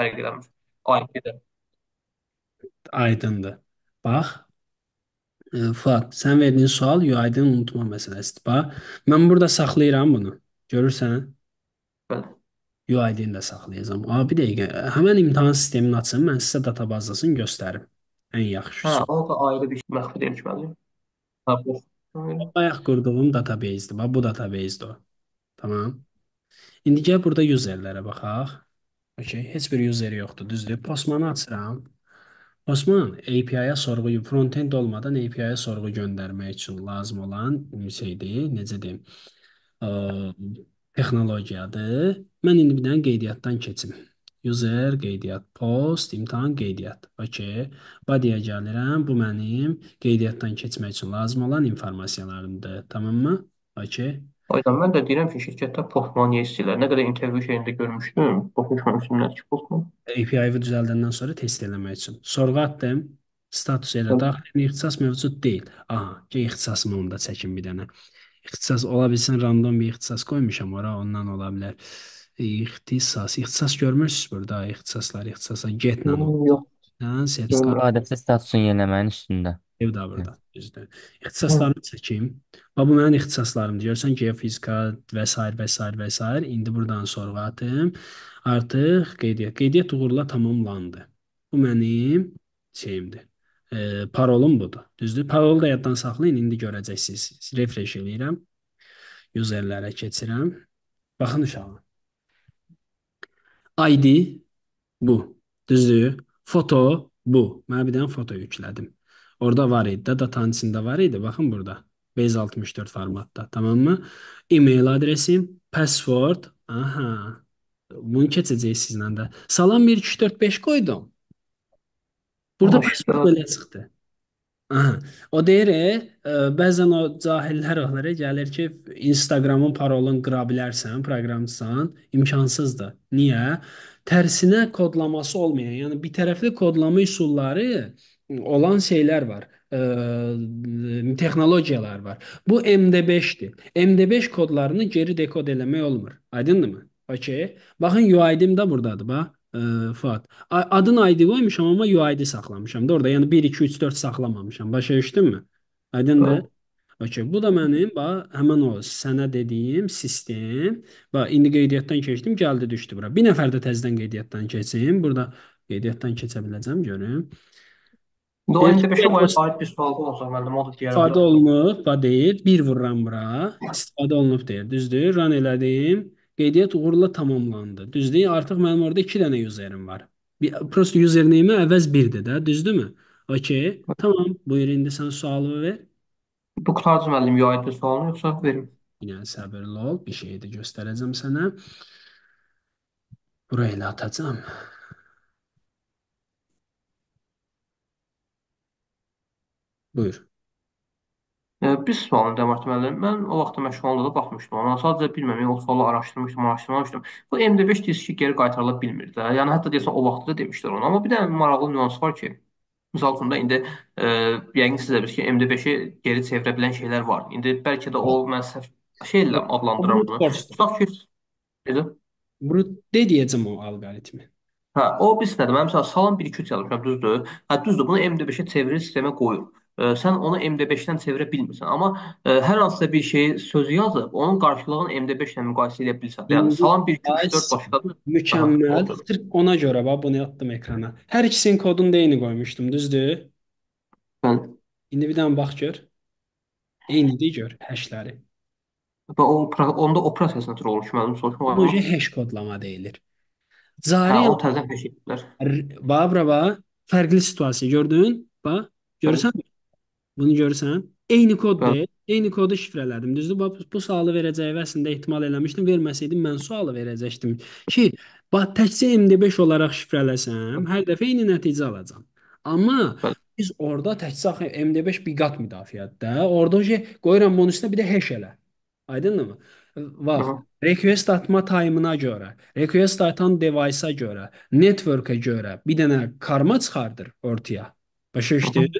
fərqlənmir. O IP-də. Aydındır. Bax, Fuad, sən verdiyin sual UID-ni unutma məsələsidir. Bax, mən burada saxlayıram bunu. Görürsən? Bəli. UID-ni də saxlayacağam. Abi, bir dəqiqə, həmən imtahan sistemini açın, mən sizə databazasını göstərim. Ən yaxşısı. O da ayrı bir məxfi demişməliyim. Bayaq qurduğum database-dir. Bax, bu database-dir o. Tamam. İndi gəl burada userlərə baxaq. Okey, heç bir user yoxdur, düzdür. Postmanı açıram. Postman API-yə sorğu, frontend olmadan API-yə sorğu göndərmək üçün lazım olan şeydir. Necə deyim? Texnologiyadır. Mən indi bir dənə qeydiyyatdan keçim. User, qeydiyyat, post, imtahan, qeydiyyat. Okey. Badiyə gəlirəm. Bu mənim qeydiyyatdan keçmək üçün lazım olan informasiyalarımdır. Tamam mı? Okey. O yüzden mən də deyirəm ki, şirkətdə Postman niyə istəyirlər? Nə qədər interview şeyində görmüşdüm, baxmışmışdım, nədir ki, Postman? API-vi düzəldəndən sonra test eləmək üçün. Sorğu attım, status elə daxilin ixtisas mövcud deyil. Aha, ixtisasımı onda çəkin bir dənə. İxtisas ola bilsin, random bir ixtisas qoymuşam ora, ondan ola bilər. İxtisas, ixtisas görmürsünüz burada, ixtisaslar, ixtisaslar. Getlə olub. Adətdə statusun yenəməyin üstündə. Ev də burada, düzdür. İxtisaslarını çəkeyim. Bax, bu mənim ixtisaslarımdır. Görürsən, geofizika və s. və s. və s. İndi buradan sorğu atım. Artıq qeydiyyat. Qeydiyyat uğurla tamamlandı. Bu mənim şeyimdir. Parolum budur, düzdür. Parolu da yaddan saxlayın, indi görəcəksiniz. Refresh eləyirəm. Userlərə keçirəm. Baxın uşağım. ID bu, düzdür. Foto bu. Mən bir dənə foto yüklədim. Orada var idi, datanın içində var idi. Baxın burada, Base64 formatda, tamam mı? E-mail adresim, password, aha, bunu keçəcək sizlə də. Salam 1-2-3-4-5 qoydum. Burada password belə çıxdı. Aha, o deyir, bəzən o cahillər onlara gəlir ki, Instagramın parolunu qıra bilərsən, proqramçısan, imkansızdır. Niyə? Tərsinə kodlaması olmayan, yəni bir tərəfli kodlama üsulları olan şeylər var, texnologiyalar var. Bu MD5-dir. MD5 kodlarını geri dekod eləmək olmur. Aydındır mı? Okey. Baxın, UID'im də buradadır, bax, Fuad. Adını ID qoymuşam, amma UID saxlamışam da orada. Yəni 1, 2, 3, 4 saxlamamışam. Başa düşdün mü? Aydındır. Okey. Bu da mənim, bax, həmən o sənə dediyim sistem. Bax, indi qeydiyyatdan keçdim, gəldi, düşdü bura. Bir nəfər də təzdən qeydiyyatdan keçim. Burada qeydiyyatdan keçə biləcəm, görüm. İstifadə olunub, va deyir, bir vururam bura, istifadə olunub deyir, düzdür, run elədim, qeydiyyat uğurla tamamlandı, düzdür, artıq mənim orada 2 dənə userim var, prosto username-i əvəz 1-dir də, düzdür mü? Okey, tamam, buyur, indi sən sualımı ver. Bu qutarcı müəllim, UID sualını yoxsa verim? Yəni, səbirli ol, bir şey də göstərəcəm sənə, bura elə atacam. Buyur. Bir sualını demək məlum, mən o vaxtda məşğulunda da baxmışdım, ona sadəcə bilməmək, o sualı araşdırmışdım. Bu MD5 deyilsin ki, geri qaytarıla bilmir də, yəni hətta deyilsin, o vaxtda da demişlər ona, amma bir də maraqlı nüans var ki, misal üçün də indi, yəqin sizə biz ki, MD5-i geri çevirə bilən şeylər var, indi bəlkə də o mən səhv şeylə adlandıram bunu, tutaq ki, deyəcəm o alqoritmi. Hə, o biz nədir, mən məsələn, salam 1-2-3 yazmışam, düzdür, hə, düzdür, bunu MD5-ə çevirir, sistemə qoyur. Sən onu MD5-dən çevirə bilmirsən, amma hər hansısa bir şeyi sözü yazıb, onun qarşılığını MD5-lə müqayisə edə bilirsən. Yəni, salam 1-2-3-4 başqadır. Mükəmməl, ona görə, bax, bunu atdım ekrana. Hər ikisinin kodunu da eyni qoymuşdum, düzdür? Bəli. İndi bir dənə bax gör, eynidir gör, həşləri. Onda o prosesini tür olur ki, mənim soruşum. Bu ki, həş kodlama deyilir. Hə, o təzə həş edirlər. Bax, bura, bax, fərqli situasiya gördün, bax, görürsən? Bunu görürsən, eyni kod deyil, eyni kodu şifrələdim, düzdür, bu sualı verəcəyi əslində ehtimal eləmişdim, verməsəydim, mən sualı verəcəkdim ki, bax, təkcə MD5 olaraq şifrələsəm, hər dəfə eyni nəticə alacam. Amma biz orada təkcə MD5 biqat müdafiədir də, orada qoyuram bunun üstünə bir də hash elə, aydındır mı? Bax, request atma time-ına görə, request atan device-a görə, network-a görə bir dənə karma çıxardır ortaya, başa işləyir.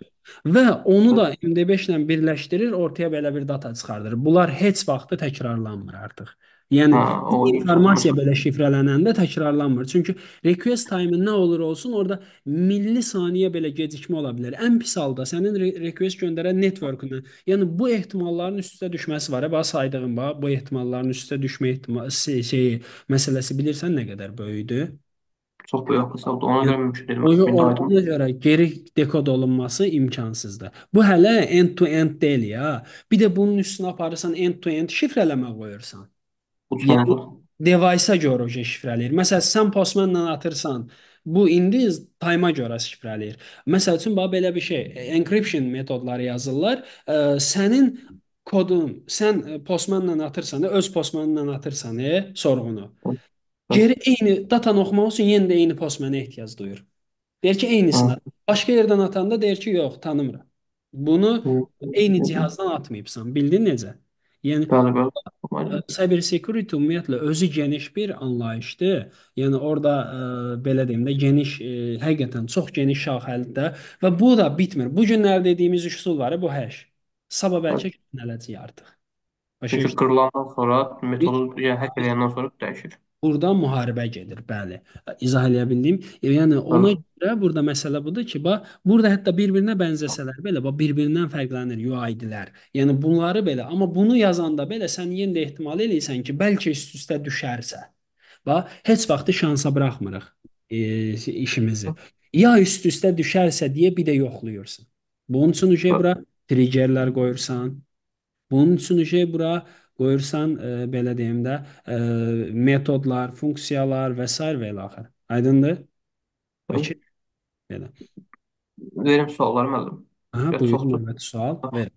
Və onu da MD5 ilə birləşdirir, ortaya belə bir data çıxardır. Bunlar heç vaxtda təkrarlanmır artıq. Yəni Ha, informasiya belə şifrələnəndə təkrarlanmır. Çünki request time nə olur olsun orada milli saniyə belə gecikmə ola bilər. Ən pis halda sənin request göndərən networkuna, yəni bu ehtimalların üstə düşməsi var. Bax saydığım bax bu ehtimalların üstə düşmə məsələsi bilirsən nə qədər böyükdür? Çox böyük hesabdır. Ona Yəni, görə mümkün deyil. Mənim aydın. ona görə geri dekod olunması imkansızdır. Bu hələ end-to-end deyil ya. Bir də bunun üstünə aparırsan end-to-end şifrələmə qoyursan. Yəni bu Uçlanacaq. device-a görə o şifrələyir. Məsələn, sən postmanla atırsan, bu indi time-a görə şifrələyir. Məsəl üçün bax belə bir şey, encryption metodları yazırlar. Sənin kodun, sən postmanla atırsan, öz postmanla atırsan, sorğunu. Geri eyni datanı oxumaq üçün yenə də eyni postmana ehtiyac duyur. Deyir ki, eynisini at. Başqa yerdən atanda deyir ki, yox, tanımıram. Bunu eyni cihazdan atmayıbsan. Bildin necə? Yəni Bəli. cyber security ümumiyyətlə özü geniş bir anlayışdır. Yəni orada belə deyim də geniş, həqiqətən çox geniş şaxəlidir və bu da bitmir. Bu günlər dediyimiz üsul var, bu hash. Sabah bəlkə gələcək artıq. Başa Çünki düşdün? qırılandan sonra metodu, yəni hack eləyəndən sonra dəyişir. Burada müharibə gedir, bəli. İzah eləyə bildim. Yəni ona Bəli. görə burada məsələ budur ki, bax, burada hətta bir-birinə bənzəsələr belə, bax, bir-birindən fərqlənir UID-lər. Yəni bunları belə, amma bunu yazanda belə sən yenə də ehtimal eləyirsən ki, bəlkə üst-üstə düşərsə. Bax, heç vaxtı şansa buraxmırıq işimizi. Ya üst-üstə düşərsə deyə bir də yoxlayırsan. Bunun üçün bura triggerlər qoyursan. Bunun üçün bura qoyursan, belə deyim də, metodlar, funksiyalar və s. və ilaxır. Aydındır? Bakı, belə. Verim suallar müəllim. Aha, Ya buyur, çoxdur. növbəti sual. Ver.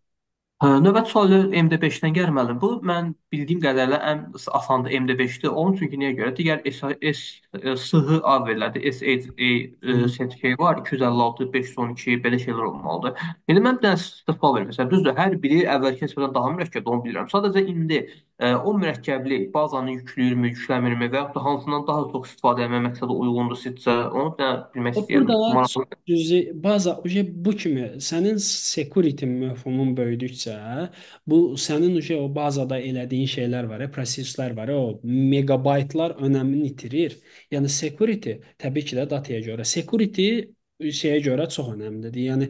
Növbəti sual MD5-dən gəlir müəllim. Bu mən bildiyim qədərlə ən asandı MD5-dir. Onun çünki niyə görə? Digər SHA verilərdir. SHA sertifikatı var. 256, 512 belə şeylər olmalıdır. İndi mən bir dənə sual verim. Məsələn, düzdür, hər biri əvvəlki hesabdan daha mürəkkəbdir, onu bilirəm. Sadəcə indi o mürəkkəblik bazanı yükləyirmi, yükləmirmi və yaxud da hansından daha çox istifadə etmək məqsədi uyğundur sizcə? Onu bir dənə bilmək O istəyirəm. burada Maraqlı. Baza bu kimi sənin security məfhumun böyüdükcə bu sənin o bazada elədiyin şeylər var, proseslər var, o megabaytlar önəmini itirir. Yəni security təbii ki də dataya görə, security şeyə görə çox önəmlidir. Yəni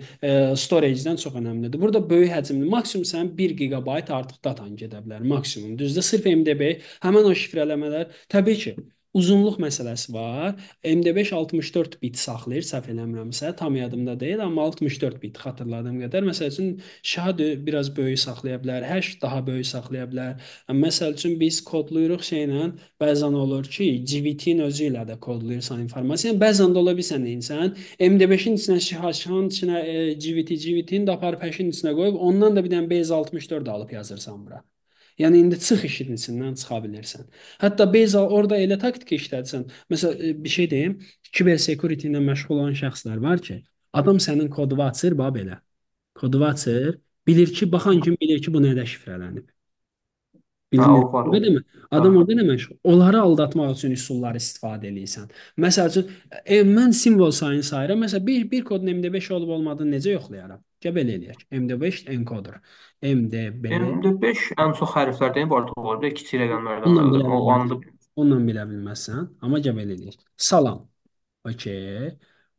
storage-dən çox önəmlidir. Burada böyük həcmli, maksimum sənin 1 gigabayt artıq datan gedə bilər maksimum. Düzdür? Sırf MDB, həmin o şifrələmələr təbii ki uzunluq məsələsi var. MD5 64 bit saxlayır, səhv eləmirəmsə, tam yadımda deyil, amma 64 bit xatırladığım qədər. Məsəl üçün SHA biraz böyük saxlaya bilər, hash daha böyük saxlaya bilər. Məsəl üçün biz kodlayırıq şeylə, bəzən olur ki, JWT-nin özü ilə də kodlayırsan informasiyanı, bəzən də ola bilsən insan MD5-in içinə SHA-nın içinə JWT-nin də apar pəşin içinə qoyub, ondan da bir dənə Base64 alıb yazırsan bura. Yəni indi çıx işin içindən çıxa bilirsən. Hətta Beyza orada elə taktika işlədirsən. Məsələn, bir şey deyim, kiber security ilə məşğul olan şəxslər var ki, adam sənin kodunu açır, bax belə. Kodunu açır, bilir ki, baxan kim bilir ki, bu nədə şifrələnib. Ha, Bildin o var o. nə demə? Adam Ha. orada nə məşğul? Onları aldatmaq üçün üsullar istifadə eləyirsən. Məsəl üçün, mən simvol sayını sayıram. Məsələn, bir kodun MD5 olub olmadığını necə yoxlayaram? Gəl belə eləyək. MD5 encoder. MDB MD5 ən çox hərflər deyim, bu arada o var. Kiçik rəqəmlərdən Ondan bilə müəllim. O bilməzsən. anda Ondan bilə bilməzsən. Amma gəl belə eləyək. Salam. Okey.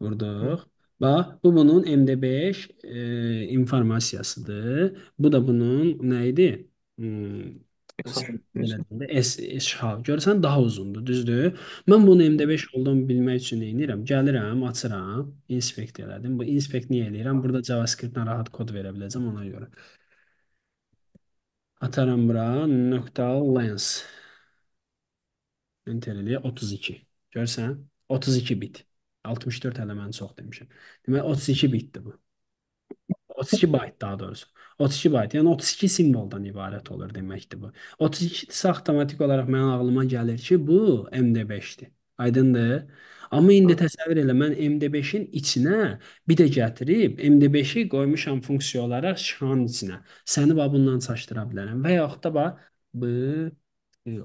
Vurduq. Bax, bu bunun MD5 informasiyasıdır. Bu da bunun nə idi? Hmm, Əsas belə deyim də, SHA. Görsən daha uzundur, düzdür? Mən bunu MD5 olduğunu bilmək üçün nə edirəm? Gəlirəm, açıram, inspect elədim. Bu inspect niyə eləyirəm? Burada JavaScript-dən rahat kod verə biləcəm ona görə. Ataram bura .lens. Enter eləyə 32. Görsən? 32 bit. 64 hələ mən çox demişəm. Demək 32 bitdir bu. 32 byte daha doğrusu. 32 byte, yəni 32 simvoldan ibarət olur deməkdir bu. 32-dirsə avtomatik olaraq mənim ağlıma gəlir ki, bu MD5-dir. Aydındır? Amma indi təsəvvür elə, mən MD5-in içinə bir də gətirib, MD5-i qoymuşam funksiya olaraq şanın içinə. Səni bax bundan çaşdıra bilərəm. Və yaxud da bax, B,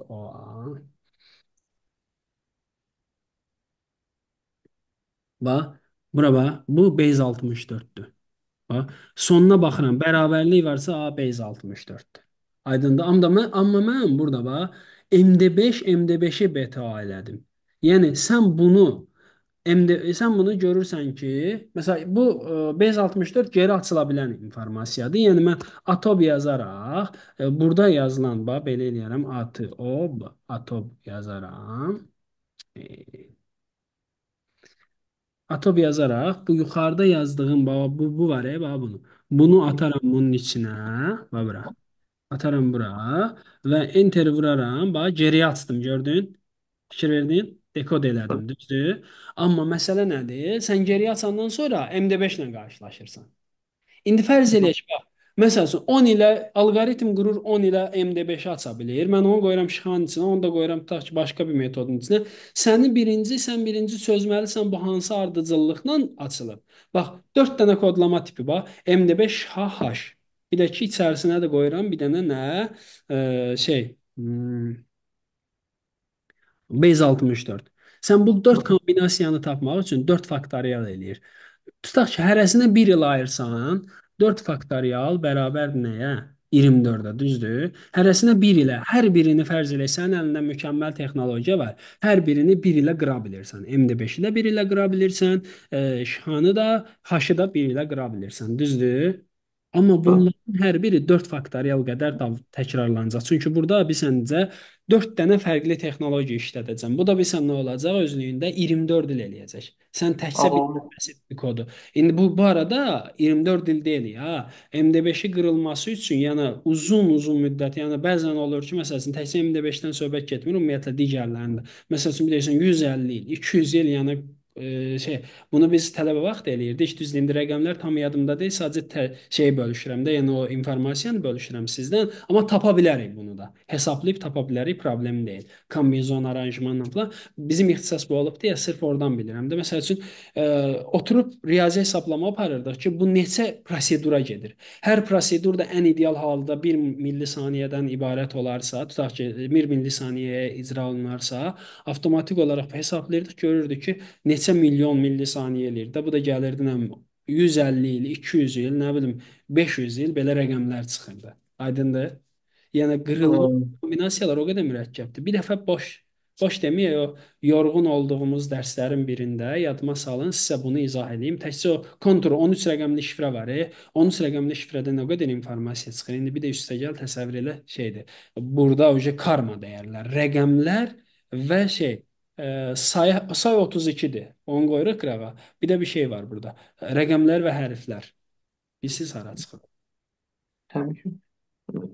O, A. Bax, bura bax, bu base 64-dür. Bax, sonuna baxıram. Bərabərlik varsa A base 64-dür. Aydındır? Amma mən burada bax MD5 MD5'i beta elədim. Yəni sən bunu görürsən ki, məsələn bu Base64 geri açıla bilən informasiyadır. Yəni mən ATOB yazaraq burada yazılan belə eləyərəm ATOB yazaram. ATOB yazaraq bu yuxarıda yazdığım bu var bunu. Bunu ataram bunun içinə. Bura. Ataram bura və enter vuraram. Bax geriyə açdım, gördün? Fikir verdin? Dekod elədim, düzdür? Amma məsələ nədir? Sən geriyə açandan sonra MD5 ilə qarşılaşırsan. İndi fərz eləyək bax. Məsələn 10 ilə alqoritm qurur 10 ilə MD5-i aça bilir. Mən onu qoyuram şixanın içinə, onu da qoyuram tutaq ki, başqa bir metodun içinə. Sən birinci çözməlisən bu hansı ardıcıllıqla açılıb. Bax, 4 dənə kodlama tipi bax. MD5 SHA haş. Bir də ki, içərisinə də qoyuram bir dənə nə? Base64. Sən bu 4 kombinasiyanı tapmaq üçün 4 faktorial eləyir. Tutaq ki, hərəsinə 1 il ayırsan, 4 faktorial bərabər nəyə? 24-də, düzdür? Hərəsinə 1 ilə, hər birini fərz elək, sənin əlində mükəmməl texnologiya var. Hər birini 1 ilə qıra bilirsən. MD5 ilə 1 ilə qıra bilirsən, haşı da 1 ilə qıra bilirsən, düzdür? Amma bunların hər biri 4 faktorial qədər təkrarlanacaq. Çünki burada biz səncə 4 dənə fərqli texnologiya işlədəcəm. Bu da bir sən nə olacaq? Özlüyündə 24 il eləyəcək. Sən təkcə bir basit bir kodu. İndi bu arada 24 il deyil ya. MD5-i qırılması üçün yəni uzun müddət, yəni bəzən olur ki, məsəl üçün təkcə MD5-dən söhbət getmir, ümumiyyətlə digərlərində. Məsəl üçün bir deyirsən 150 il, 200 il yəni bunu biz tələbə vaxt eləyirdik, düzdür, indi rəqəmlər tam yadımda deyil, sadəcə bölüşürəm də, yəni o informasiyanı bölüşürəm sizdən, amma tapa bilərik bunu da, hesablayıb tapa bilərik, problem deyil, kombinizon aranjmanla falan, bizim ixtisas bu olub deyə, sırf oradan bilirəm də, məsəl üçün oturub riyazi hesablama aparırdıq ki, bu neçə prosedura gedir, hər prosedur da ən ideal halda 1 millisaniyədən ibarət olarsa, tutaq ki, 1 millisaniyəyə icra olunarsa, avtomatik olaraq hesablayırdıq, görürdük ki, neçə milyon millisaniyə eləyir də, bu da gəlirdi 150 il, 200 il, nə bilim 500 il belə rəqəmlər çıxırdı. Aydındır? Yəni qırılan kombinasiyalar o qədər mürəkkəbdir. Bir dəfə boş deməyək, o yorğun olduğumuz dərslərin birində yadıma salın, sizə bunu izah edeyim. Təkcə o kontur 13 rəqəmli şifrə var. 13 rəqəmli şifrədən o qədər informasiya çıxır. İndi bir də üstəgəl təsəvvür elə şeydir. Burada o karma dəyərlər, rəqəmlər və say 32-dir. Onu qoyuruq qırağa. Bir də bir şey var burada. Rəqəmlər və hərflər. Bilsiz hara çıxır. Təbii ki.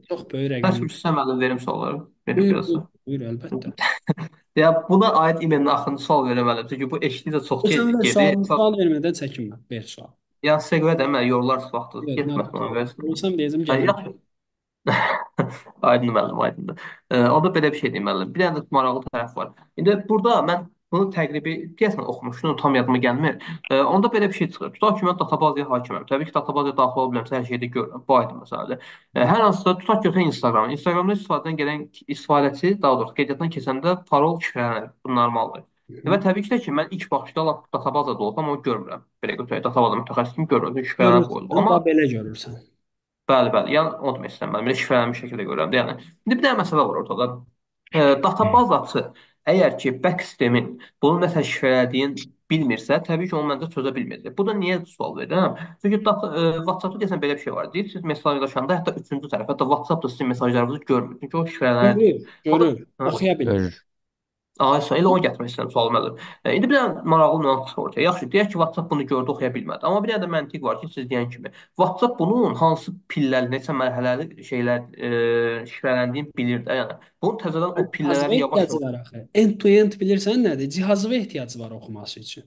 Çox böyük rəqəmlər. Bəs Hüsnəm müəllim verim sualları. Buyur, əlbəttə. Ya buna aid imenin axırıncı sual verim müəllim. Çünki bu eşitlikdə çox tez gedir. Sual vermədən çəkinmə. Ver sual. Ya sizə görə də əmələ yorlar vaxtı. Getmək ona versin. Olsam deyəcəm gəlmə. Aydın müəllim, aydındır. O da belə bir şey deyim müəllim. Bir dənə də maraqlı tərəf var. İndi burada mən bunu təqribi deyəsən oxumuşdum, tam yadıma gəlmir. Onda belə bir şey çıxır. Tutaq ki, mən databazaya hakiməm. Təbii ki, databazaya daxil ola biləmsə, hər şeydə görürəm. Bu aydın məsələdir. Hər hansısa tutaq görsən Instagramı. Instagramda istifadədən gələn istifadəçi, daha doğrusu qeydiyyatdan keçəndə parol şifrələnir. Bu normaldır. Və təbii ki də ki, mən ilk baxışda databazada olsam, onu görmürəm. Belə götürək, databazada mütəxəssis kimi görürəm. Bəli, yəni onu demək istəyirəm, mən belə şifrələnmiş şəkildə görürəm də, yəni. İndi bir dənə məsələ var ortada. Databazası, əgər ki, back sistemin bunu nəsə şifrələdiyini bilmirsə, təbii ki, onu məncə çözə bilməyəcək. Bu da niyə sual verirəm? Çünki WhatsApp-da deyəsən belə bir şey var. Deyir, siz mesajlaşanda, hətta üçüncü tərəf, hətta WhatsApp-da sizin mesajlarınızı görmür. Çünki o şifrələnir. Görür, oxuya bilir. Aysa, elə onu gətirmək istəyirəm, sualım əlim. İndi bir dənə maraqlı nüanslar ortaya. Yaxşı, deyək ki, WhatsApp bunu gördü, oxuya bilmədi. Amma bir dənə də məntiq var ki, siz deyən kimi, WhatsApp bunun hansı pilləli, neçə mərhələli şeylər şifrələndiyini bilir də. Yəni, bunun təzədən o pillələri yavaş olur. End-to-end bilirsən nədir? Cihazıva ehtiyacı var oxuması üçün.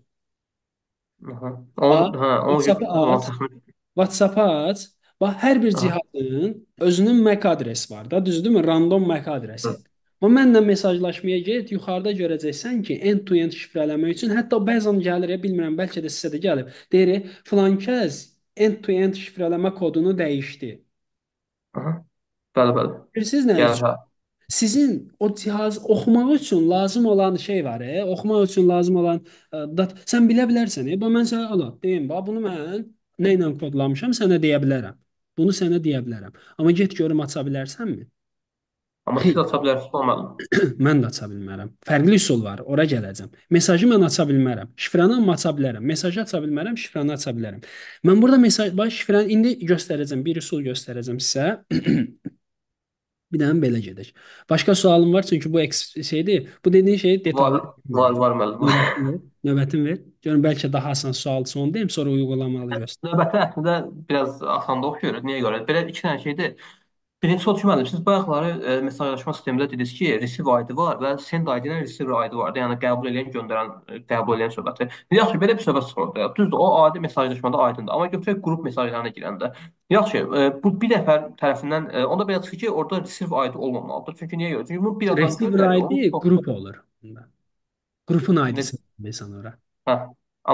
WhatsApp-a aç. Bax, hər bir cihazın özünün MAC adresi var da, düzdürmü? Random MAC adresi. Və mənlə mesajlaşmaya get, yuxarıda görəcəksən ki, end-to-end şifrələmək üçün, hətta bəzən gəlir, bilmirəm, bəlkə də sizə də gəlib, deyir, filan kəs end-to-end şifrələmə kodunu dəyişdi. Bəli. Bilirsiniz nə üçün? Sizin o cihaz oxumaq üçün lazım olan şey var, oxumaq üçün lazım olan data, sən bilə bilərsən, mən sənə ala, deyim, bunu mən nə ilə kodlamışam, sənə deyə bilərəm. Amma get görüm, aça bilərsənmi? Amma siz aça bilərsiniz, olmalı. Mən də aça bilmərəm. Fərqli üsul var, ora gələcəm. Mesajı mən aça bilmərəm. Şifrəni amma aça bilərəm. Mesajı aça bilmərəm, şifrəni aça bilərəm. Mən burada mesaj, bax şifrəni indi göstərəcəm, bir üsul göstərəcəm sizə. Bir dənə belə gedək. Başqa sualım var çünki bu şeydir. Bu dediyin şey detallı. Var müəllim. Növbətin ver. Görün bəlkə daha asan sual son deyim, sonra uygulamalı göstər. Növbəti əslində biraz asanda oxuyuruq. Niyə görə? Belə iki dənə şeydir. Birinci sual ki, müəllim, siz bayaqları mesajlaşma sistemində dediniz ki, receive ID var və send ID-dən receive ID var. Yəni qəbul edən, göndərən, qəbul edən söhbəti. Yaxşı, belə bir söhbət çıxır. Düzdür, o adi mesajlaşmada aydındır. Amma götürək qrup mesajlarına girəndə. Yaxşı, bu bir nəfər tərəfindən onda belə çıxır ki, orada receive ID olmamalıdır. Çünki niyə görə? Çünki bu bir adam receive ID qrup olur. Qrupun ID-si məsələn ora. Hə.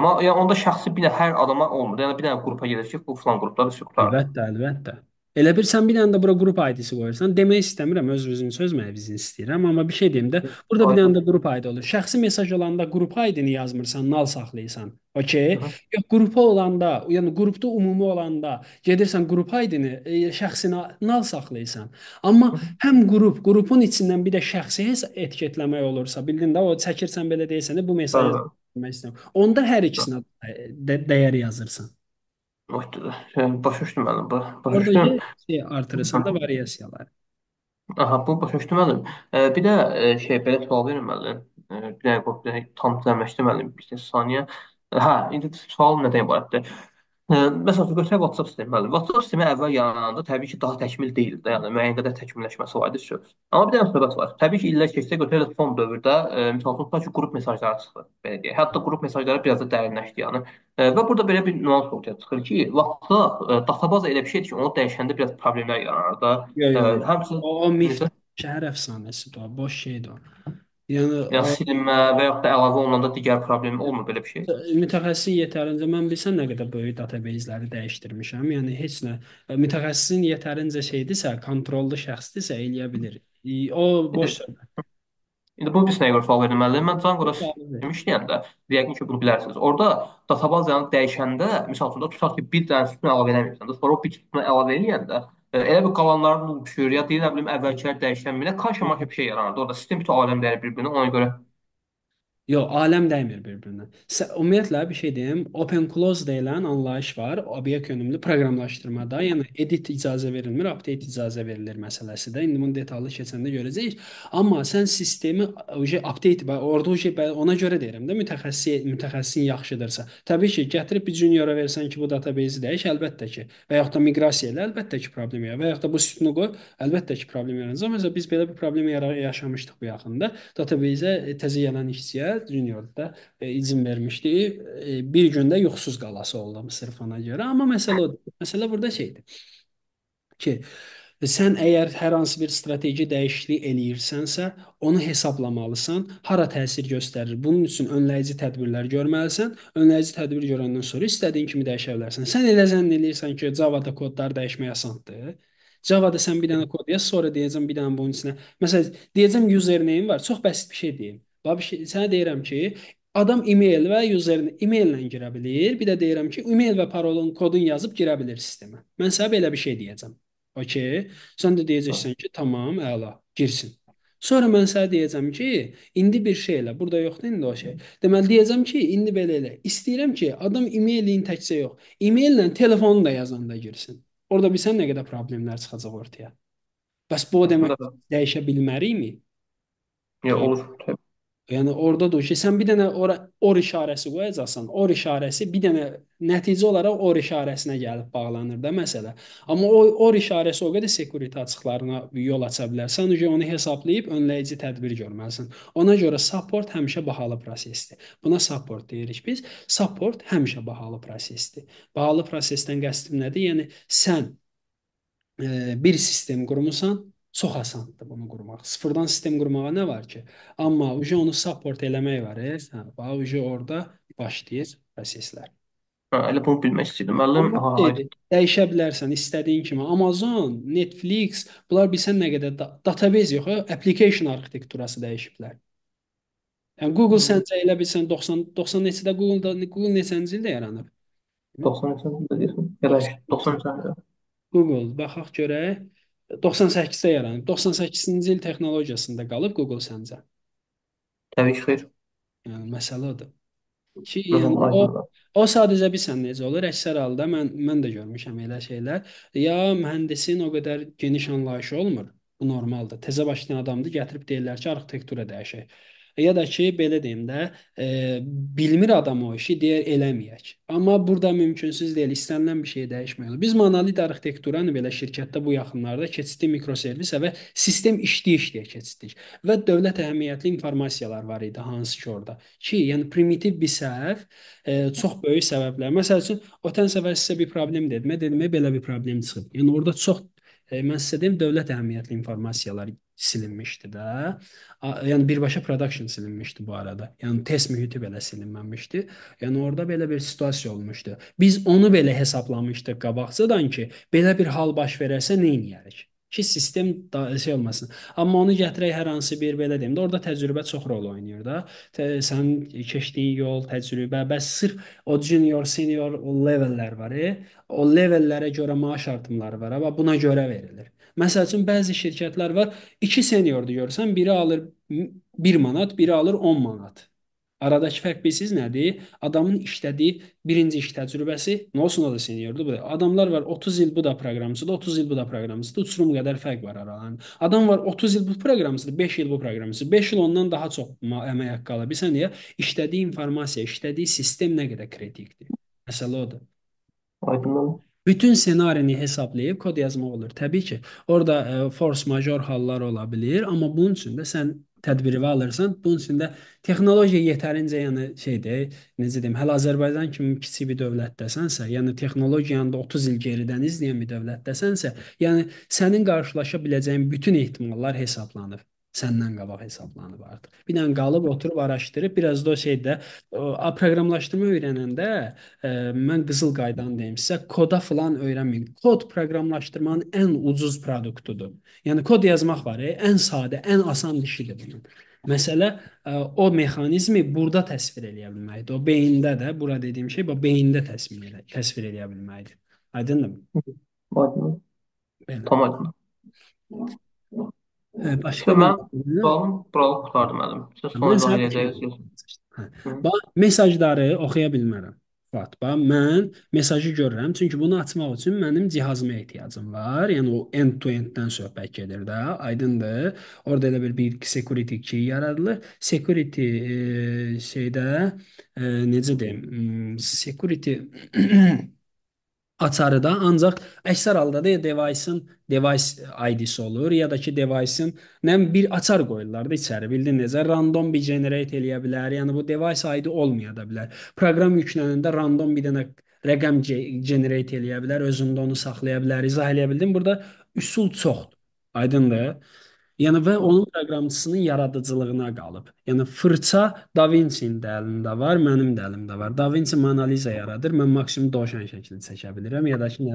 Amma yəni onda şəxsi bir də hər adama olmur. Yəni bir dənə qrupa gedir ki, bu falan qrupda bir sürü. Əlbəttə, əlbəttə. Elə bir sən bir dənə də bura qrup ID-si qoyursan, demək istəmirəm, öz-özünü sözməyəbizini istəyirəm, amma bir şey deyim də, burada bir dənə də qrup ID olur. Şəxsi mesaj olanda qrup ID-ni yazmırsan, nal saxlayırsan, okey? Yox, qrupa olanda, yəni qrupda umumi olanda gedirsən qrup ID-ni, şəxsinə nal saxlayırsan. Amma həm qrupun içindən bir də şəxsi etiketləmək olursa, bildin də, o çəkirsən belə deyirsən, bu mesaj yazmaq istəyirəm. Onda hər ikisinə dəyər yazırsan. Başa düşdüm mənim, başa düşdüm. Artırırsan da variasiyalar. Aha, bu başa düşdüm mənim. Bir də şey, belə sual verir mənim. Bir də tam düzəlməşdi mənim, bir saniyə. Hə, indi sual nədən ibarətdir? Məsələn, götürək WhatsApp sistemi məlim. WhatsApp sistemi əvvəl yarananda təbii ki, daha təkmil deyildi. Yəni, müəyyən qədər təkmilləşməsi var idi söz. Amma bir dənə söhbət var. Təbii ki, illər keçsə götürək son dövrdə, misal üçün, ki, qrup mesajları çıxdı. Belə deyək. Hətta qrup mesajları biraz da dərinləşdi, yəni. Və burada belə bir nüans ortaya çıxır ki, WhatsApp databaza elə bir şeydir ki, onu dəyişəndə biraz problemlər yaranır da. Yox, o mif şəhər əfsanəsidir, boş şeydir. Yəni silinmə və yaxud da əlavə olunanda digər problem olmur belə bir şey. Mütəxəssis yetərincə, mən bilsən nə qədər böyük databeyzləri dəyişdirmişəm. Yəni heç nə, mütəxəssisin yetərincə şeydirsə, kontrollu şəxsdirsə eləyə bilir. O boş söhbət. İndi bunu biz nəyə görə sual verir müəllim? Mən can qorası demişləyəndə, yəqin ki, bunu bilərsiniz. Orada databaziyanı dəyişəndə, misal üçün, tutaq ki, bir dənə sütunu əlavə eləməyəndə, sonra o bir sütunu əlavə eləyəndə, elə bir qalanların düşür, ya deyil, nə bilim, əvvəlkilər dəyişən bilə, qarşı-marşı bir şey yaranırdı. Orada sistem bütün aləm dəyir bir-birinə, ona görə. Yox, aləm dəymir bir-birinə. Ümumiyyətlə, bir şey deyim, open-close deyilən anlayış var, obyekt yönümlü proqramlaşdırmada, yəni edit icazə verilmir, update icazə verilir məsələsi də. İndi bunu detallı keçəndə görəcəyik. Amma sən sistemi update, orada ona görə deyirəm də, mütəxəssisin yaxşıdırsa. Təbii ki, gətirib bir juniora versən ki, bu database dəyiş, əlbəttə ki, və yaxud da miqrasiya ilə, əlbəttə ki, problem yaranır, və yaxud da bu sütunu qoy, əlbəttə ki, problem yaranır. Məsələn, biz belə bir problemi yaşamışdıq bu yaxında. Database-ə təzə gələn işçiyə juniorda izin vermişdi. Bir gündə yoxsuz qalası oldum sırf ona görə. Amma məsələ burada şeydir ki, sən əgər hər hansı bir strateji dəyişiklik eləyirsənsə, onu hesablamalısan, hara təsir göstərir. Bunun üçün önləyici tədbirlər görməlisən, önləyici tədbir görəndən sonra istədiyin kimi dəyişə bilərsən. Sən elə zənn eləyirsən ki, Java'da kodlar dəyişmək asandır. Java'da sən bir dənə kod yaz, sonra deyəcəm bir dənə bunun içinə. Məsələn, deyəcəm username var, çox bəsit bir şey deyim. Sənə deyirəm ki, adam e-mail və e-mail ilə girə bilir, bir də deyirəm ki, e-mail və parolun kodunu yazıb girə bilir sistemə. Mən sənə belə bir şey deyəcəm, okey? Sən də deyəcəksən ki, tamam, əla, girsin. Sonra mən sənə deyəcəm ki, indi bir şeylə, burada yoxdur indi o şey. Deməli, deyəcəm ki, indi belə elə, istəyirəm ki, adam e-mailin təkcə yox, e-maillə telefonu da yazanda girsin. Orada bilsən nə qədər problemlər çıxacaq ortaya. Bəs bu o demək, dəyişə bilmərikmi? Olur, təbii. Yəni, orada da o ki, sən bir dənə or işarəsi qoyacaqsan, or işarəsi bir dənə nəticə olaraq or işarəsinə gəlib bağlanır da məsələ. Amma o or işarəsi o qədər sekuriti açıqlarına yol aça bilərsən, onu hesablayıb önləyici tədbir görməlisən. Ona görə support həmişə bahalı prosesdir. Buna support deyirik biz. Support həmişə bahalı prosesdir. Bahalı prosesdən qəsdim nədir? Yəni, sən bir sistem qurmusan, çox asandır bunu qurmaq. Sıfırdan sistem qurmağa nə var ki? Amma onu support eləmək var. Orada başlayır proseslər. Elə bunu bilmək istəyirdim. Dəyişə bilərsən istədiyin kimi. Amazon, Netflix, bunlar bilsən nə qədər database yox, application arxitekturası dəyişiblər. Google səncə elə bilsən 90 neçədə Google neçəncə ildə yaranır? 90 neçəncə ildə deyirsən. Google, baxaq görək. 98-də yaranıb. 98-ci il texnologiyasında qalıb Google səncə? Təbii ki, xeyr. Yəni, məsələ odur. Ki, yəni, o sadəcə bilsən necə olur? Əksər halda mən də görmüşəm elə şeylər. Ya mühəndisin o qədər geniş anlayışı olmur. Bu normaldır. Təzə başlayan adamdır, gətirib deyirlər ki, arxitektura dəyişək. Ya da ki, belə deyim də, bilmir adam o işi, deyər eləməyək. Amma burada mümkünsüz deyil, istənilən bir şey dəyişmək olur. Biz monolit arxitekturanı belə şirkətdə bu yaxınlarda keçdik mikroservisə və sistem işləyə keçdik. Və dövlət əhəmiyyətli informasiyalar var idi hansı ki orada. Ki, yəni primitiv bir səhv, çox böyük səbəblər. Məsəl üçün, ötən səfər sizə bir problem dedim, belə bir problem çıxıb. Yəni orada çox, mən sizə deyim, dövlət əhəmiyyətli informasiyalar silinmişdi də. Yəni, birbaşa production silinmişdi bu arada. Yəni, test mühiti belə silinməmişdi. Yəni, orada belə bir situasiya olmuşdu. Biz onu belə hesablamışdıq qabaqcadan ki, belə bir hal baş verərsə neyniyərik? Ki, sistem şey olmasın. Amma onu gətirək hər hansı bir belə deyim də, orada təcrübə çox rol oynayır da. Sənin keçdiyin yol, təcrübə, bəs sırf o junior, senior levellər var. O levellərə görə maaş artımları var, amma buna görə verilir. Məsəl üçün, bəzi şirkətlər var, iki seniordur görsən, biri alır 1 manat, biri alır 10 manat. Aradakı fərq bilirsiniz nədir? Adamın işlədiyi birinci iş təcrübəsi, nə olsun o da seniordur. Adamlar var 30 il bu da proqramçıdır, 30 il bu da proqramçıdır, uçurum qədər fərq var aralarında. Adam var 30 il bu proqramçıdır, 5 il bu proqramçıdır, 5 il ondan daha çox əmək haqqı ala bilsən, niyə? İşlədiyi informasiya, işlədiyi sistem nə qədər kritikdir. Məsələ odur. Aydınlanır. Bütün senarini hesablayıb kod yazmaq olur. Təbii ki, orada force major hallar ola bilir, amma bunun üçün də sən tədbiri alırsan, bunun üçün də texnologiya yetərincə, yəni şeydir, necə deyim, hələ Azərbaycan kimi kiçik bir dövlətdəsənsə, yəni texnologiyanı da 30 il geridən izləyən bir dövlətdəsənsə, yəni sənin qarşılaşa biləcəyin bütün ehtimallar hesablanıb. Səndən qabaq hesablanıb artıq. Bir dənə qalıb, oturub, araşdırıb, biraz da o şeydə, proqramlaşdırma öyrənəndə, mən qızıl qaydanı deyim sizə, koda filan öyrənməyin. Kod proqramlaşdırmanın ən ucuz produktudur. Yəni, kod yazmaq var, ən sadə, ən asan işidir bunun. Məsələ, o mexanizmi burada təsvir eləyə bilməkdir. O beyində də, bura dediyim şey, beyində təsvir eləyə bilməkdir. Aydındır mı? Aydındır. Tam aydındır. Başqa mən buralı qutardım əlim. Mesajları oxuya bilmərəm. Mən mesajı görürəm, çünki bunu açmaq üçün mənim cihazıma ehtiyacım var. Yəni, o end-to-end-dən söhbət gedir də, aydındır. Orada elə bir security key yaradılır. Security şeydə, necə deyim, security açarı da ancaq əksər halda da ya device-ın device ID-si olur ya da ki device-ın bir açar qoyurlar da içəri, bildin necə, random bir generate eləyə bilər, yəni bu device ID olmaya da bilər. Proqram yüklənəndə random bir dənə rəqəm generate eləyə bilər, özündə onu saxlaya bilər, izah eləyə bildim. Burada üsul çoxdur, aydındır. Yəni, və onun proqramçısının yaradıcılığına qalıb. Yəni, fırça Da Vinci-nin də əlində var, mənim də əlimdə var. Da Vinci monaliza yaradır, mən maksimum doşan şəkli çəkə bilirəm, ya da ki,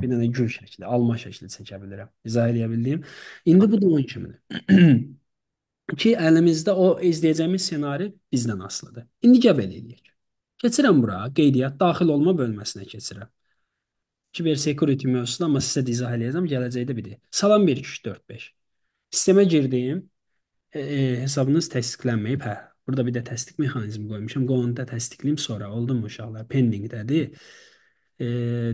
bir dənə gül şəkli, alma şəkli çəkə bilirəm. İzah eləyə bildiyim. İndi bu da onun kimidir. Ki, əlimizdə o izləyəcəyimiz senari bizdən asılıdır. İndi gəl eləyək. Keçirəm bura, qeydiyyat, daxil olma bölməsinə keçirəm. Kiber-security mövzusudur, amma sizə də izah eləyəcəm, gələcəkdə bir deyək. Salam 1-2-3-4-5. Sistemə girdiyim, hesabınız təsdiqlənməyib, hə, burada bir də təsdiq mexanizmi qoymuşam, onu da təsdiqləyim sonra, oldu mu uşaqlar, pendingdədir,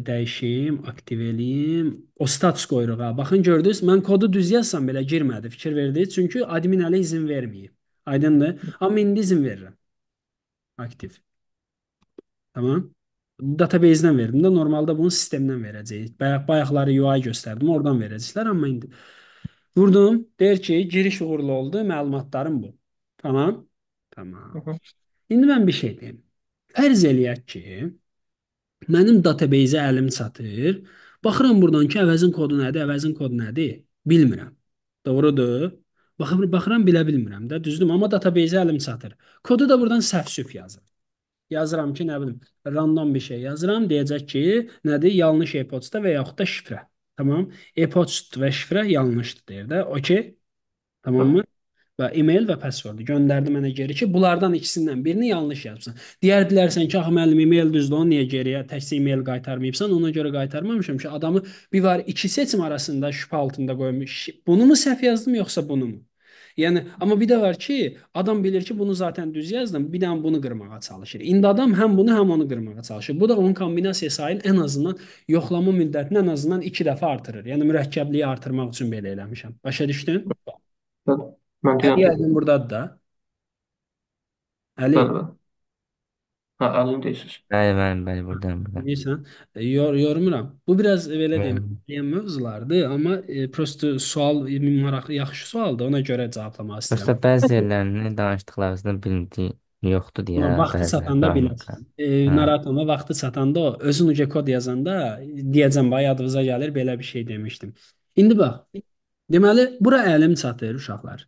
dəyişim, aktiv eləyim, o status qoyuruq, baxın, gördünüz, mən kodu düz yazsam belə girmədi, fikir verdi, çünki admin ələ izin verməyib, aydındır, amma indi izin verirəm, aktiv, tamam. Database-dən verdim də, normalda bunu sistemdən verəcəyik, bayaqları UI göstərdim, oradan verəcəklər, amma indi... Vurdum, deyir ki, giriş uğurlu oldu, məlumatlarım bu. Tamam? Tamam. İndi mən bir şey deyim. Fərz eləyək ki, mənim database-ə əlim çatır. Baxıram buradan ki, əvəzin kodu nədir, əvəzin kodu nədir? Bilmirəm. Doğrudur. Baxıram, bilə bilmirəm də, düzdüm. Amma database-ə əlim çatır. Kodu da buradan səhv-süf yazır. Yazıram ki, nə bilim, random bir şey yazıram. Deyəcək ki, nədir? Yanlış e-poçta və yaxud da şifrə. Tamam, e-poçt və şifrə yanlışdır deyir də, okey, tamam mı? ve e-mail ve password gönderdi mənə geri ki, bunlardan ikisindən birini yanlış yazıbsan. Digər bilərsən ki, axı müəllim e-mail düzdür, onu niyə geriyə təkcə e-mail qaytarmayıbsan? Ona görə qaytarmamışam ki, adamı bir var iki seçim arasında şübhə altında qoymuş. Bunu mu səhv yazdım yoxsa bunu mu? Yəni, amma bir də var ki, adam bilir ki, bunu zaten düz yazdım, bir də bunu qırmağa çalışır. İndi adam həm bunu, həm onu qırmağa çalışır. Bu da onun kombinasiya sayını ən azından, yoxlama müddətini ən azından 2 dəfə artırır. Yəni, mürəkkəbliyi artırmaq üçün belə eləmişəm. Başa düşdün? Əli buradadır da. Əli? Hə, Əlim deyirsiniz. Bəli, bəli, bəli, buradayım. Deyirsən, yormuram. Bu biraz belə deyim, mövzulardır, amma prosto sual, maraqlı, yaxşı sualdır, ona görə cavablamağı istəyirəm. Prosto bəzi yerlərini danışdıqlarınızdan bildiyi yoxdur deyə. Vaxtı satanda biləcəm. Narahat olma, vaxtı satanda o, özün uca kod yazanda, deyəcəm, yadınıza gəlir, belə bir şey demişdim. İndi bax, deməli, bura əlim çatır uşaqlar.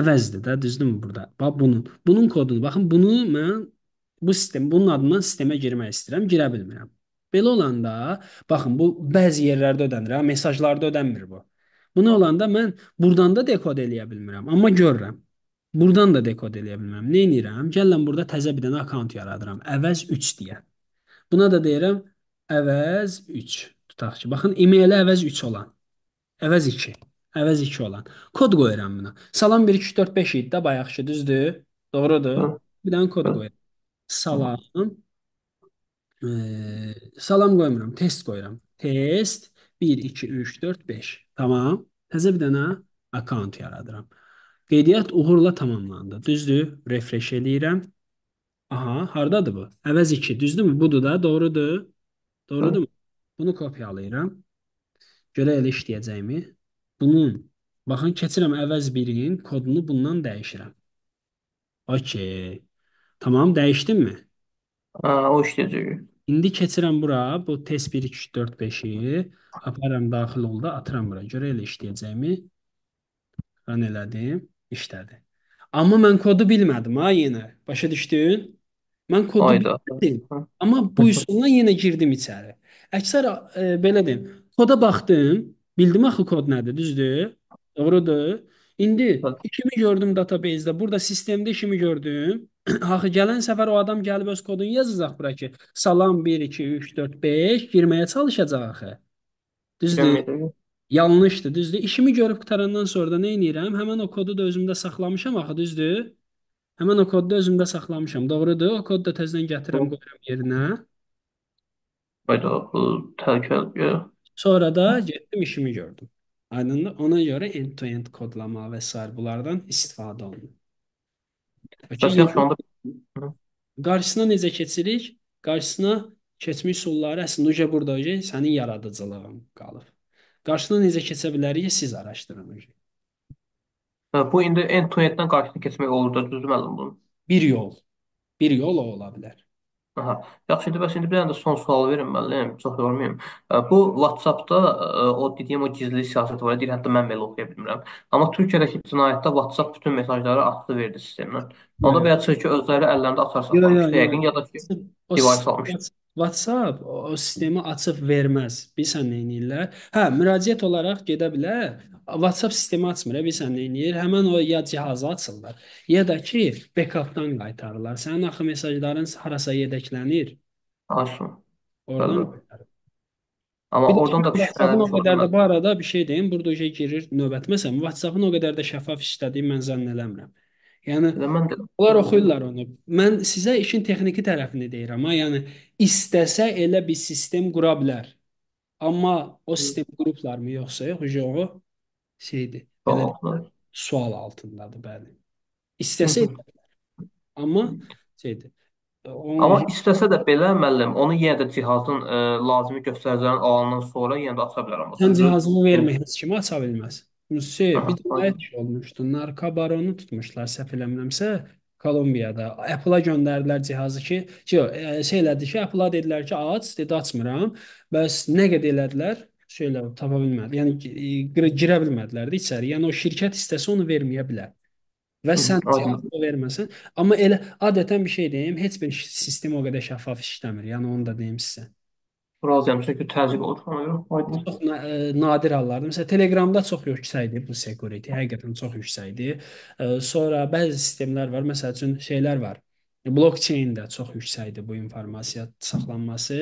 Əvəzdir də, düzdür mü burada? Bax, bunun kodunu, baxın, bunu mən bunun adından sistemə girmək istəyirəm, girə bilmirəm. Belə olanda, baxın, bu bəzi yerlərdə ödənir, mesajlarda ödənmir bu. Bunu olanda mən buradan da dekod eləyə bilmirəm, amma görürəm. Buradan da dekod eləyə bilmirəm. Nə edirəm? Gələm burada təzə bir dənə akaunt yaradıram, əvəz 3 deyə. Buna da deyirəm, əvəz 3. Tutaq ki, baxın, e-mailə əvəz 3 olan, əvəz 2, əvəz 2 olan. Kod qoyuram buna. Salam 1, 2, 4, 5 idi də, bayaqşı, düzdür, doğrudur. Bir dənə kod qoyuram. Salam qoymuram, test qoyuram. Test 1, 2, 3, 4, 5. Tamam. Təzə bir dənə akaunt yaradıram. Qeydiyyat uğurla tamamlandı. Düzdür, refresh eləyirəm. Aha, haradadır bu? Əvəz 2, düzdür mü? Budur da, doğrudur. Doğrudur mu? Bunu kopyalayıram. Görək elə işləyəcəkmi? Bunun, baxın, keçirəm əvəz 1-in kodunu bundan dəyişirəm. Okey. Tamam, dəyişdin mi? O işləyəcək. İndi keçirəm bura, bu test 1, 2, 4, 5-i aparam daxil oldu, atıram bura. Görə elə işləyəcəkmi? Run elədim, işlədi. Amma mən kodu bilmədim ha yenə. Başa düşdün? Mən kodu bilmədim. Amma bu üsulla yenə girdim içəri. Əksər, belə deyim, koda baxdım, bildim axı kod nədir, düzdür, doğrudur. İndi işimi gördüm database-də, burada sistemdə işimi gördüm. Axı gələn səfər o adam gəlib öz kodunu yazacaq bura ki, salam 1, 2, 3, 4, 5 girməyə çalışacaq axı. Düzdür, yanlışdır, düzdür. İşimi görüb qutarandan sonra da nə edirəm? Həmən o kodu da özümdə saxlamışam axı, düzdür. Həmən o kodu da özümdə saxlamışam, doğrudur. O kodu da təzdən gətirəm, qoyuram yerinə. Sonra da getdim, işimi gördüm. Aydındır, ona görə end-to-end kodlama və s. bunlardan istifadə olunur. Qarşısına necə keçirik? Qarşısına keçmiş solları əslində uca burada sənin yaradıcılığın qalır. Qarşısına necə keçə bilərik? Siz araşdırın. Bu indi end-to-enddən qarşısına keçmək olur da, düzdür məlum bunu? Bir yol. Bir yol o ola bilər. Yaxşı, bəs indi bir dənə də son sualı verin müəllim, çox yormayayım. Bu WhatsApp-da o dediyim o gizli siyasət var, deyir, hətta mən belə oxuya bilmirəm. Amma Türkiyədəki cinayətdə WhatsApp bütün mesajları açdı verdi sistemdən. Onda belə çıxır ki, özləri əllərində açarsan almışdı, yəqin ya da ki, device almışdı. WhatsApp o sistemi açıb verməz, bilsən nə eləyirlər. Hə, müraciət olaraq gedə bilər, WhatsApp sistemi açmır, bilsən nə eləyir, həmən o ya cihazı açırlar, ya da ki, back-updan qaytarırlar, sənin axı mesajların harasa yedəklənir. Açın. Oradan qaytarır. Amma oradan da şübhələnir. O qədər də bu arada bir şey deyim, burada uca girir növbət. Məsələn, WhatsAppın o qədər də şəffaf işlədiyini mən zənn eləmirəm. Yəni, onlar oxuyurlar onu. Mən sizə işin texniki tərəfini deyirəm. Yəni, istəsə elə bir sistem qura bilər. Amma o sistem qurublar mı yoxsa yox, o şeydir, sual altındadır, bəli. İstəsə elə bilər. Amma şeydir. Amma istəsə də belə, müəllim, onu yenə də cihazın lazımi göstəricilərin alanından sonra yenə də aça bilər. Sən cihazını vermək, heç kimi aça bilməz. Müsib, bir cinayət iş olmuşdu, narko baronu tutmuşlar, səhv eləmirəmsə, Kolumbiyada. Apple-a göndərdilər cihazı ki, şey elədi ki, Apple-a dedilər ki, aç, dedi, açmıram. Bəs nə qədər elədilər, şeylə tapa bilmədi, yəni girə bilmədilərdi içəri. Yəni, o şirkət istəsə onu verməyə bilər və sən cihazı verməsən. Amma elə adətən bir şey deyim, heç bir sistem o qədər şəffaf işləmir, yəni onu da deyim sizə. razıyam çünki təzyiq olunmuyor. Aydın. Çox nadir hallardır. Məsələn, Telegramda çox yüksəkdir bu security. Həqiqətən çox yüksəkdir. Sonra bəzi sistemlər var. Məsəl üçün şeylər var. Blockchain-də çox yüksəkdir bu informasiya saxlanması.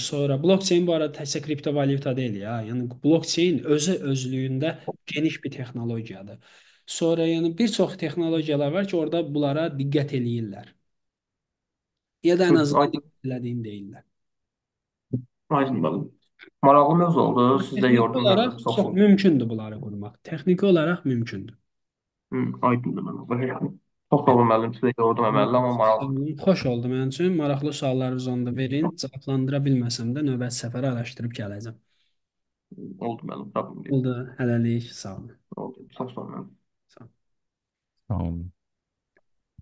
Sonra blockchain bu arada təkcə kriptovalyuta deyil ya. Yəni blockchain özü özlüyündə geniş bir texnologiyadır. Sonra yəni bir çox texnologiyalar var ki, orada bunlara diqqət eləyirlər. Ya da ən azından diqqət elədiyini deyirlər. Aydın bəli. Maraqlı mövzu oldu. Siz də Texniki yordam olaraq verdiniz. Sağ çox olun. mümkündür bunları qurmaq. Texniki olaraq mümkündür. Aydındır mənim. Çox sağ olun müəllim. Sizə yordam əməlli amma Sağ maraqlı. olun. Xoş oldu mənim üçün. Maraqlı suallarınızı onda verin. Cavablandıra bilməsəm də növbəti səfərə araşdırıb gələcəm. Oldu müəllim. Problem deyil. Oldu. Hələlik. Sağ olun. Oldu. Çox sağ olun müəllim. Sağ olun. Sağ olun.